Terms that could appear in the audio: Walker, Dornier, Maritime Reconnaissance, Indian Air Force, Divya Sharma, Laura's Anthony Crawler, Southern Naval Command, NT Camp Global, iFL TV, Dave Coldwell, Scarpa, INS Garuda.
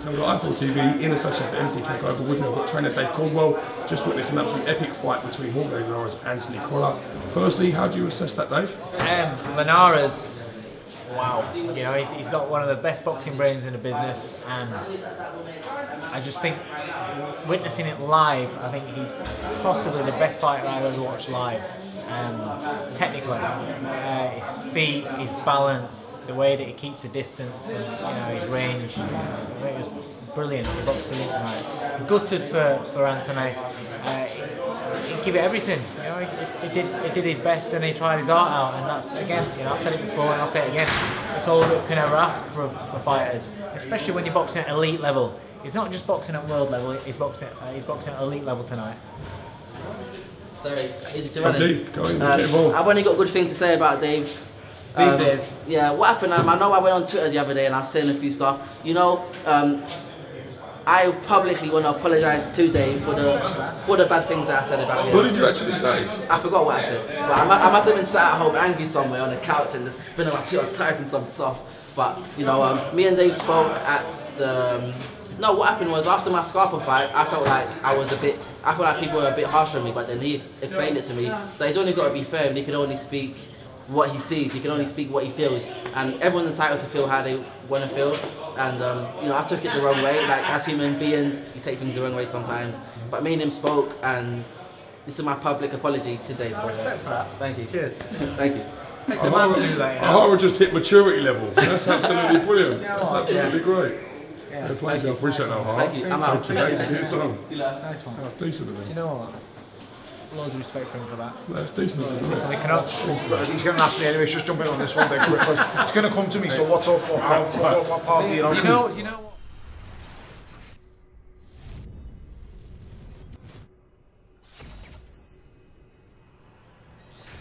So we've got iFL TV in association with NT Camp Global. We've got trainer Dave Coldwell. Just witnessed an absolute epic fight between Walker and Laura's Anthony Crawler. Firstly, how do you assess that, Dave? Laura's, wow, you know, he's got one of the best boxing brains in the business, and I just think witnessing it live, I think he's possibly the best fighter I've ever watched live. Technically, his feet, his balance, the way that he keeps the distance, and his range. It was brilliant. He boxed brilliant tonight. Gutted for Anthony. He gave it everything. He did his best, and he tried his art out. And that's again, I've said it before, and I'll say it again. It's all that we can ever ask for fighters, especially when you're boxing at elite level. He's not just boxing at world level. He's boxing at elite level tonight. Sorry, I've only got good things to say about Dave. These days. Yeah, what happened, I know I went on Twitter the other day and I was saying a few stuff. I publicly want to apologise to Dave for the bad things that I said about him. What did you actually say? I forgot what I said. But I must have been sat at home angry somewhere on the couch and just been on my Twitter typing some stuff. But, me and Dave spoke at the... No, what happened was after my Scarpa fight, I felt like I felt like people were a bit harsh on me, but then he explained it to me that he's only got to be fair and he can only speak what he sees, he can only speak what he feels, and everyone's entitled to feel how they want to feel. And I took it the wrong way. Like, as human beings, you take things the wrong way sometimes. But me and him spoke, and this is my public apology today. I respect for that. Thank you. Cheers. Thank you. I would just hit maturity level. That's absolutely brilliant. That's absolutely great. Yeah, I appreciate that, Hart. Thank you. I'm out. Nice one. That's decent of him. Do you know what? Loads of respect for him for that. That's decent of him. Listen, we cannot. He's going to ask me anyway. Just jumping on this one, big quick. It's going to come to me. So what's up? What party? Do you know?